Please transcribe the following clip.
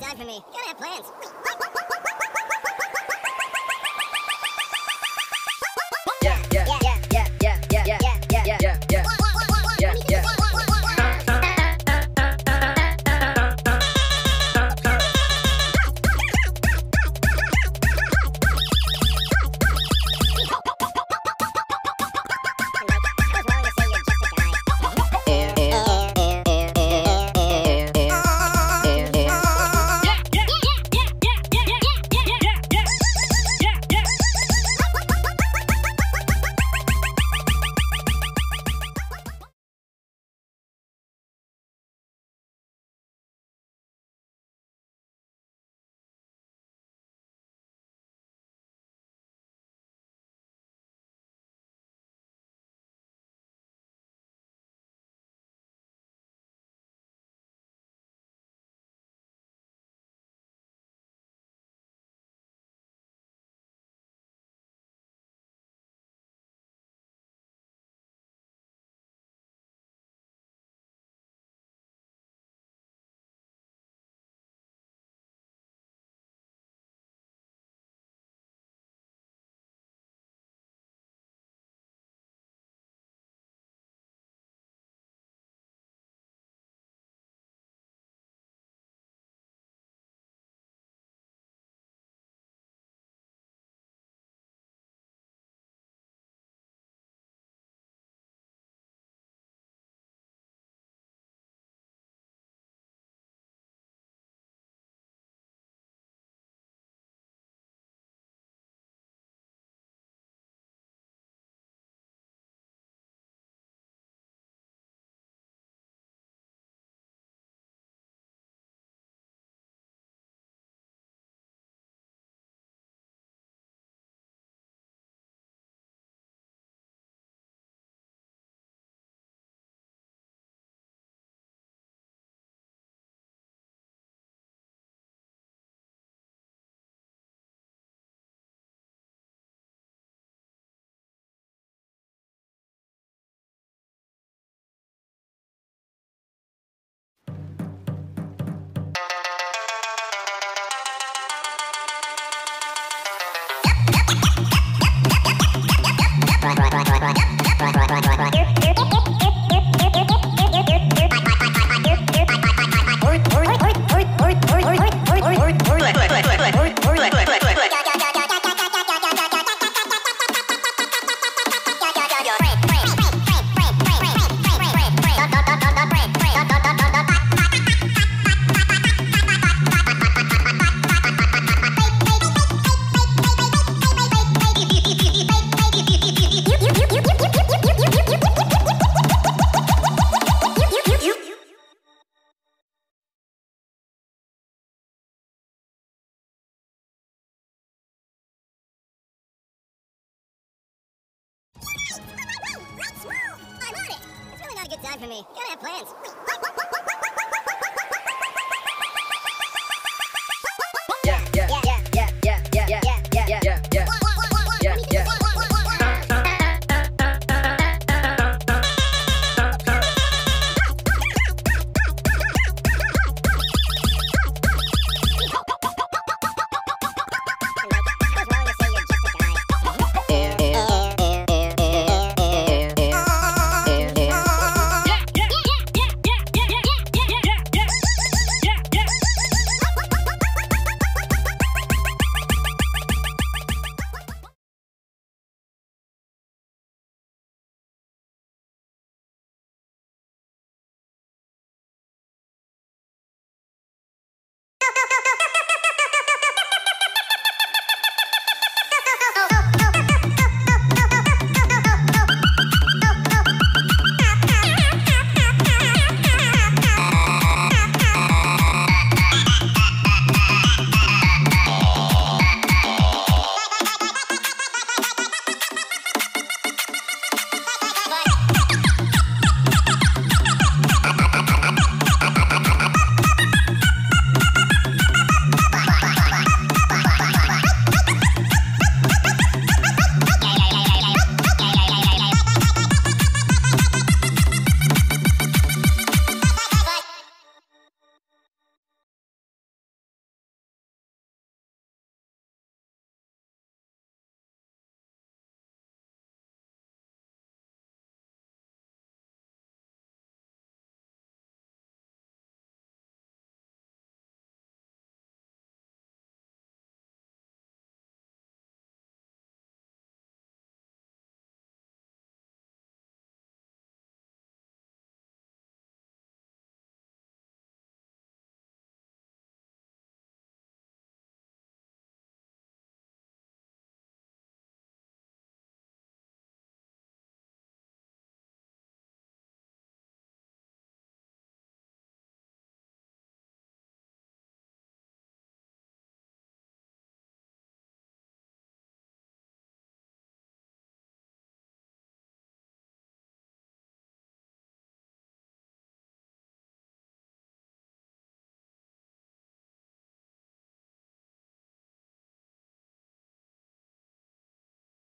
Time for me. Gotta have plans. Time for me. Gotta have plans. Yeah, yeah.